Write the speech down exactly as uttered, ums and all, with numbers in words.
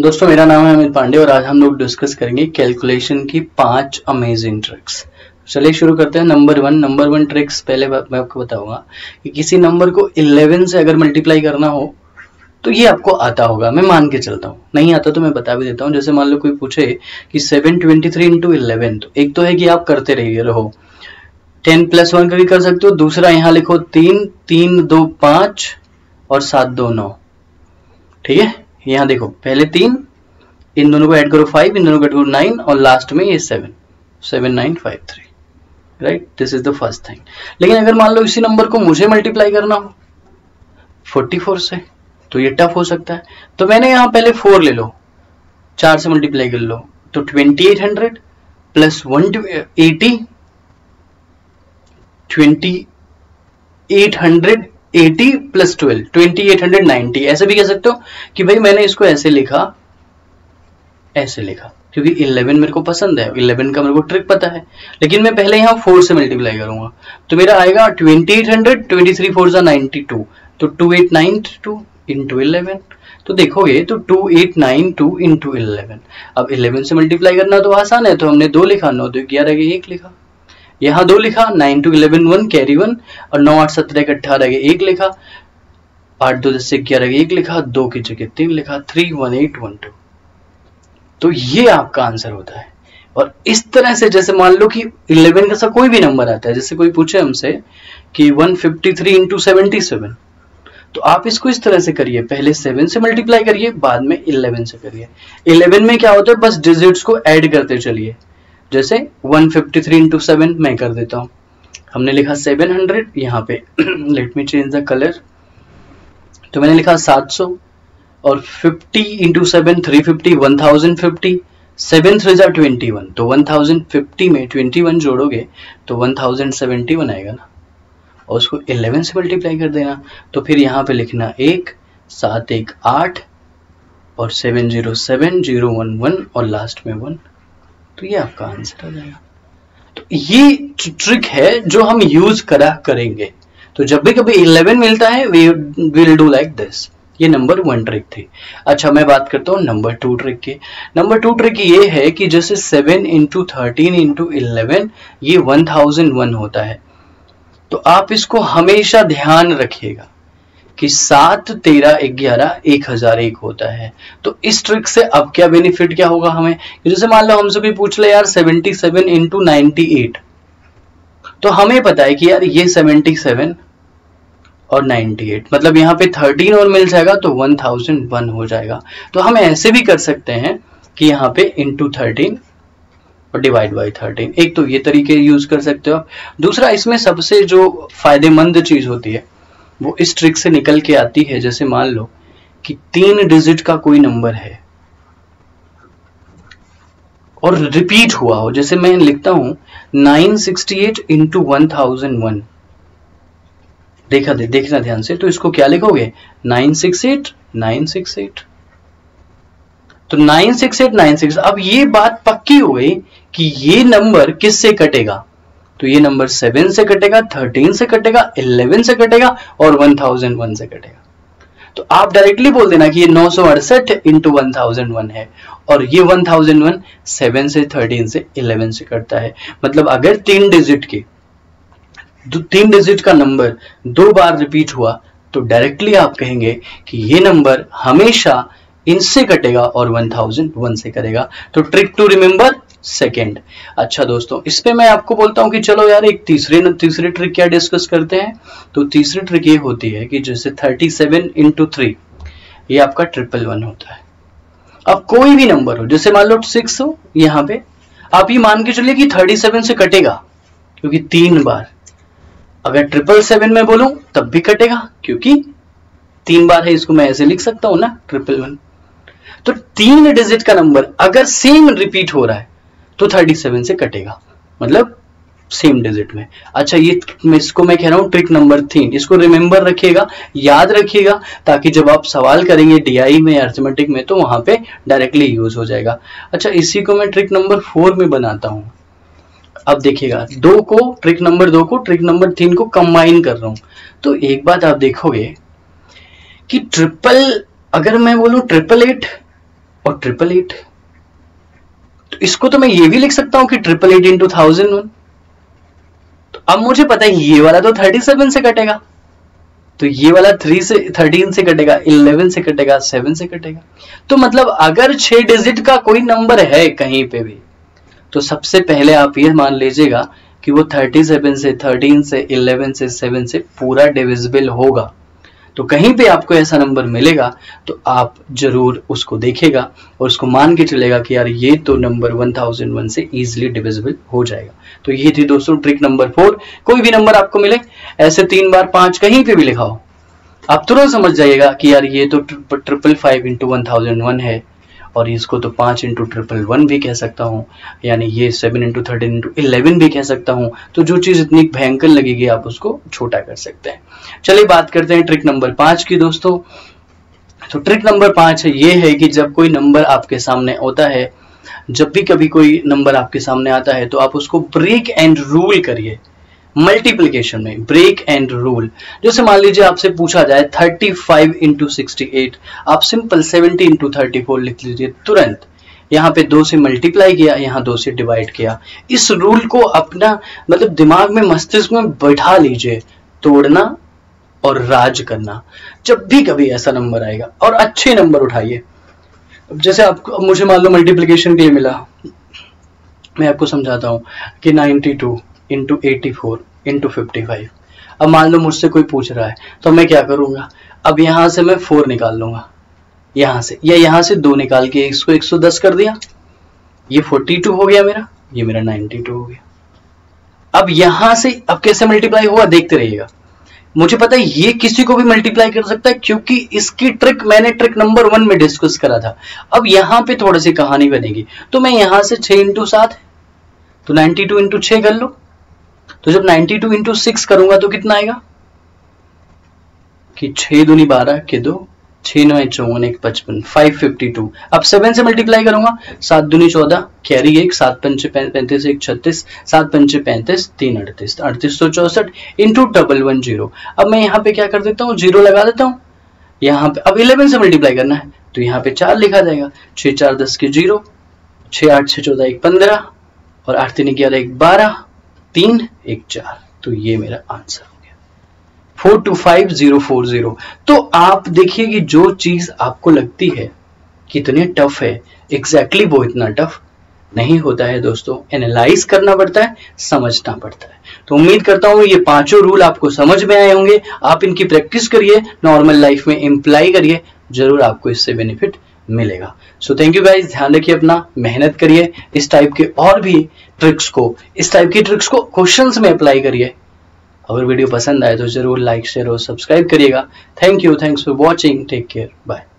दोस्तों मेरा नाम है अमित पांडे और आज हम लोग डिस्कस करेंगे कैलकुलेशन की पांच अमेजिंग ट्रिक्स। चलिए शुरू करते हैं। Number one number one tricks पहले मैं आपको बताऊंगा कि किसी नंबर को इलेवन से अगर मल्टीप्लाई करना हो तो ये आपको आता होगा, मैं मान के चलता हूँ। नहीं आता तो मैं बता भी देता हूँ। जैसे मान लो कोई पूछे कि seven twenty three into eleven, तो एक तो है कि आप करते रहिए रहो, टेन प्लस वन का भी कर सकते हो। दूसरा यहाँ लिखो तीन, तीन दो पाँच और सात दो नौ, ठीक है। यहाँ देखो पहले तीन, इन दोनों को ऐड करो फाइव, इन दोनों को ऐड करो नाइन और लास्ट में ये seven, seven nine five three, right. This is the first thing. लेकिन अगर मान लो इसी नंबर को मुझे मल्टीप्लाई करना हो फोर्टी फोर से तो ये टफ हो सकता है। तो मैंने यहाँ पहले फोर ले लो, चार से मल्टीप्लाई कर लो तो twenty eight hundred plus one eighty, twenty eight hundred eighty plus twelve, twenty eight ninety. ऐसे भी कह सकते हो कि भाई मैंने इसको ऐसे लिखा ऐसे लिखा क्योंकि इलेवन मेरे को पसंद है, इलेवन का मेरे को ट्रिक पता है। लेकिन मैं पहले यहाँ फोर से मल्टीप्लाई करूंगा तो मेरा आएगा twenty eight hundred, twenty three four सा नाइंटी टू, तो twenty eight ninety two into eleven. तो देखोगे तो twenty eight ninety two into eleven. अब इलेवन से मल्टीप्लाई करना तो आसान है, तो हमने दो लिखा, नौ दो ग्यारह के एक लिखा, यहाँ दो लिखा, nine two eleven one carry one, और नौ आठ सत्रह के अट्ठारह के एक लिखा, आठ दो दस ग्यारह के एक लिखा, दो की जगह तीन लिखा, three one eight one two. तो ये आपका आंसर होता है। और इस तरह से जैसे मान लो कि इलेवन का सा कोई भी नंबर आता है, जैसे कोई पूछे हमसे कि one fifty three into seventy seven, तो आप इसको इस तरह से करिए, पहले सेवन से मल्टीप्लाई करिए, बाद में इलेवन से करिए। इलेवन में क्या होता है, बस डिजिट्स को ऐड करते चलिए। जैसे one fifty three into seven मैं कर देता हूँ, हमने लिखा सेवन हंड्रेड, यहाँ पे let me change the colour, तो मैंने लिखा सेवन हंड्रेड और fifty into seven three fifty, one thousand fifty, seven three जार ट्वेंटी वन, तो वन थाउजेंड फिफ्टी में ट्वेंटी वन जोड़ोगे तो वन थाउजेंड सेवेंटी वन आएगा ना, और उसको इलेवन से मल्टीप्लाई कर देना। तो फिर यहाँ पे लिखना एक, सात एक आठ और seven zero seven zero one one और लास्ट में वन, तो ये आपका आंसर हो जाएगा। तो ये ट्रिक है जो हम यूज करा करेंगे। तो जब भी कभी इलेवन मिलता है we will do like this. ये नंबर वन ट्रिक थी। अच्छा मैं बात करता हूँ नंबर टू ट्रिक की। नंबर टू ट्रिक ये है कि जैसे seven into thirteen into eleven ये वन थाउजेंड वन होता है, तो आप इसको हमेशा ध्यान रखिएगा कि सात तेरह ग्यारह एक हजार एक होता है। तो इस ट्रिक से अब क्या बेनिफिट क्या होगा हमें, जैसे मान लो हमसे भी पूछ ले यार seventy seven into ninety eight, तो हमें पता है कि यार ये सेवेंटी सेवन और नाइनटी एट, मतलब यहाँ पे थर्टीन और मिल जाएगा तो वन थाउजेंड वन हो जाएगा। तो हम ऐसे भी कर सकते हैं कि यहाँ पे इंटू थर्टीन और डिवाइड बाई थर्टीन। एक तो ये तरीके यूज कर सकते हो। दूसरा इसमें सबसे जो फायदेमंद चीज होती है वो इस ट्रिक से निकल के आती है। जैसे मान लो कि तीन डिजिट का कोई नंबर है और रिपीट हुआ हो, जैसे मैं लिखता हूं nine sixty eight into one thousand one, देखा दे, देखना ध्यान से, तो इसको क्या लिखोगे nine six eight nine six eight, तो nine six eight nine six. अब ये बात पक्की हो गई कि ये नंबर किससे कटेगा, तो ये नंबर सेवन से कटेगा, थर्टीन से कटेगा, इलेवन से कटेगा और वन थाउजेंड वन से कटेगा। तो आप डायरेक्टली बोल देना कि ये नौ सौ अड़सठ इंटू वन थाउजेंड वन है और ये वन थाउजेंड वन सेवन से थर्टीन से इलेवन से कटता है। मतलब अगर तीन डिजिट के तीन डिजिट का नंबर दो बार रिपीट हुआ तो डायरेक्टली आप कहेंगे कि ये नंबर हमेशा इनसे कटेगा और वन थाउजेंड वन से करेगा। तो ट्रिक टू रिमेंबर सेकेंड। अच्छा दोस्तों इस पे मैं आपको बोलता हूँ कि चलो यार एक तीसरे तीसरे ट्रिक क्या डिस्कस करते हैं। तो तीसरी ट्रिक ये होती है कि जैसे थर्टी सेवन इंटू थ्री ये आपका ट्रिपल वन होता है। अब कोई भी नंबर हो, जैसे मान लो सिक्स हो, यहाँ पे आप ये मान के चलिए कि थर्टी सेवन से कटेगा क्योंकि तीन बार, अगर ट्रिपल सेवन में बोलूं तब भी कटेगा क्योंकि तीन बार है, इसको मैं ऐसे लिख सकता हूँ ना ट्रिपल वन। तो तीन डिजिट का नंबर अगर सेम रिपीट हो रहा है तो थर्टी सेवन से कटेगा, मतलब सेम डिजिट में। अच्छा ये इसको मैं कह रहा हूँ ट्रिक नंबर तीन, इसको रिमेंबर रखिएगा, याद रखिएगा, ताकि जब आप सवाल करेंगे डीआई में अर्थमेटिक में तो वहां पे डायरेक्टली यूज हो जाएगा। अच्छा इसी को मैं ट्रिक नंबर फोर में बनाता हूँ। अब देखिएगा दो को, ट्रिक नंबर दो को ट्रिक नंबर तीन को कंबाइन कर रहा हूँ, तो एक बात आप देखोगे कि ट्रिपल, अगर मैं बोलूँ ट्रिपल एट और ट्रिपल एट, तो इसको तो मैं ये भी लिख सकता हूं कि triple eight into thousand one. तो अब मुझे पता है ये वाला तो थर्टी सेवन से कटेगा, तो ये वाला थ्री से थर्टीन से कटेगा, इलेवन से कटेगा, सेवन से कटेगा। तो मतलब अगर छह डिजिट का कोई नंबर है कहीं पे भी, तो सबसे पहले आप ये मान लीजिएगा कि वो थर्टी सेवन से, थर्टीन से, इलेवन से, सेवन से पूरा डिविजिबल होगा। तो कहीं पे आपको ऐसा नंबर मिलेगा तो आप जरूर उसको देखेगा और उसको मान के चलेगा कि यार ये तो नंबर वन थाउजेंड वन से इजीली डिविजिबल हो जाएगा। तो ये थी दोस्तों ट्रिक नंबर फोर। कोई भी नंबर आपको मिले ऐसे तीन बार पांच कहीं पे भी लिखा हो, आप तुरंत समझ जाइएगा कि यार ये तो triple five into one thousand one है और इसको तो पांच इंटू ट्रिपल वन भी कह सकता हूँ, यानी ये seven into thirteen into eleven भी कह सकता हूँ। तो जो चीज़ इतनी भयंकर लगेगी आप उसको छोटा कर सकते हैं। चलिए बात करते हैं ट्रिक नंबर पाँच की दोस्तों। तो ट्रिक नंबर पाँच ये है कि जब कोई नंबर आपके सामने होता है, जब भी कभी कोई नंबर आपके सामने आता है तो आप उसको ब्रेक एंड रूल करिए मल्टीप्लिकेशन में। ब्रेक एंड रूल, जैसे मान लीजिए आपसे पूछा जाए thirty five into sixty eight, आप simple seventy into thirty four लिख लीजिए तुरंत। यहाँ पे दो से मल्टीप्लाई किया, यहाँ दो से डिवाइड किया। इस रूल को अपना मतलब दिमाग में, मस्तिष्क में बैठा लीजिए, तोड़ना और राज करना जब भी कभी ऐसा नंबर आएगा। और अच्छे नंबर उठाइए। जैसे आपको, मुझे मान लो मल्टीप्लीकेशन के लिए मिला, मैं आपको समझाता हूँ कि ninety two into eighty four into fifty five. अब मान लो मुझसे कोई पूछ रहा है तो मैं क्या करूंगा, अब यहाँ से मैं फोर निकाल लूंगा, यहाँ से या यहाँ से दो निकाल के इसको एक सौ दस कर दिया, ये फोर्टी टू हो गया मेरा, ये मेरा नाइन्टी टू हो गया। अब यहाँ से अब कैसे मल्टीप्लाई हुआ देखते रहिएगा। मुझे पता है ये किसी को भी मल्टीप्लाई कर सकता है क्योंकि इसकी ट्रिक मैंने ट्रिक नंबर वन में डिस्कस करा था। अब यहाँ पे थोड़ी सी कहानी बनेगी, तो मैं यहाँ से छः इंटू सात है तो नाइन्टी टू इंटू छः कर लो, तो जब नाइन्टी टू इंटू सिक्स करूंगा तो कितना आएगा कि छह दूनी बारह के दो, छह नौ चौवन एक पचपन, फाइव फिफ्टी टू। अब सेवन से मल्टीप्लाई करूंगा, सात दूनी चौदह कैरी एक, सात पंचे पैंतीस एक छत्तीस, सात पंचे पैंतीस तीन अड़तीस, अड़तीस सौ चौसठ इंटू डबल वन जीरो। अब मैं यहाँ पे क्या कर देता हूँ, जीरो लगा देता हूँ यहाँ पे। अब इलेवन से मल्टीप्लाई करना है तो यहाँ पे चार लिखा जाएगा, छह चार दस के जीरो, छह आठ छह चौदह एक पंद्रह और आठ तीन ग्यारह एक बारह, तीन एक चार। तो ये मेरा आंसर हो गया four two five zero four zero. तो आप देखिए कि जो चीज आपको लगती है कि इतनी टफ है, एग्जैक्टली वो इतना टफ नहीं होता है दोस्तों। एनालाइज करना पड़ता है, समझना पड़ता है। तो उम्मीद करता हूँ ये पांचों रूल आपको समझ में आए होंगे। आप इनकी प्रैक्टिस करिए, नॉर्मल लाइफ में इंप्लाई करिए, जरूर आपको इससे बेनिफिट मिलेगा। सो थैंक यू गाइज, ध्यान रखिए अपना, मेहनत करिए, इस टाइप के और भी ट्रिक्स को, इस टाइप की ट्रिक्स को क्वेश्चंस में अप्लाई करिए। अगर वीडियो पसंद आए तो जरूर लाइक शेयर और सब्सक्राइब करिएगा। Thank you, thanks for watching, take care, bye.